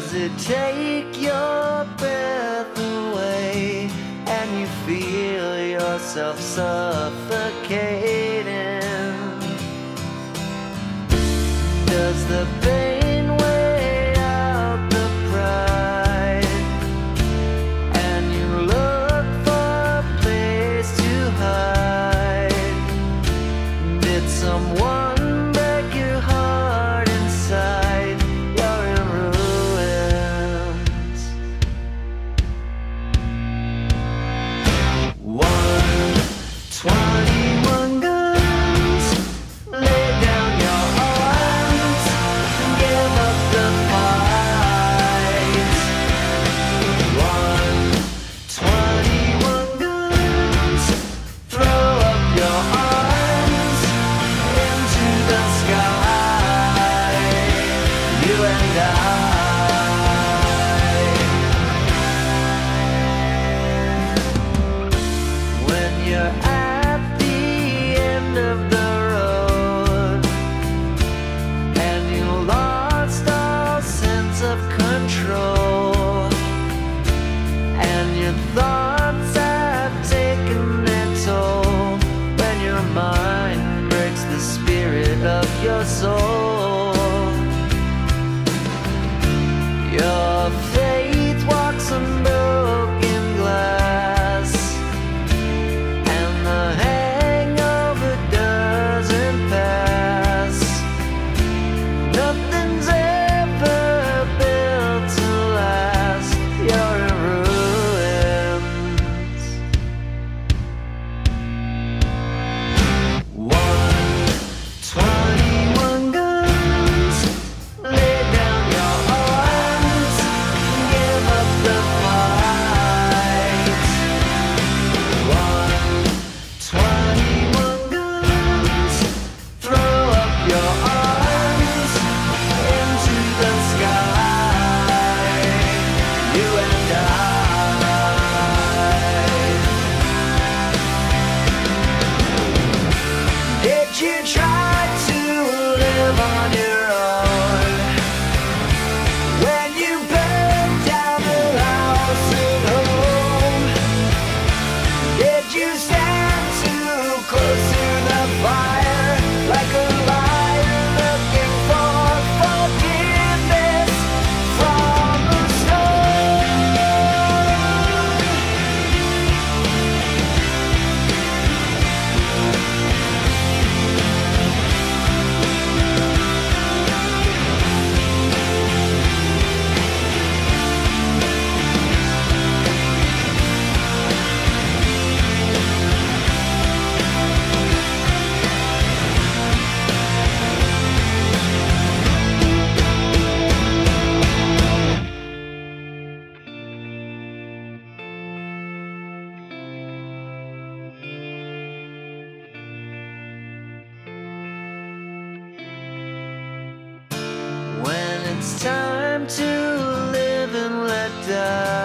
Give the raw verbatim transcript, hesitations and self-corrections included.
Does it take your breath away and you feel yourself suffocating? Does the pain weigh out the pride and you look for a place to hide? Did someone your soul, your faith walks on broken glass, and the hangover doesn't pass. Nothing's ever built to last. You're in ruins. One twenty. It's time to live and let die.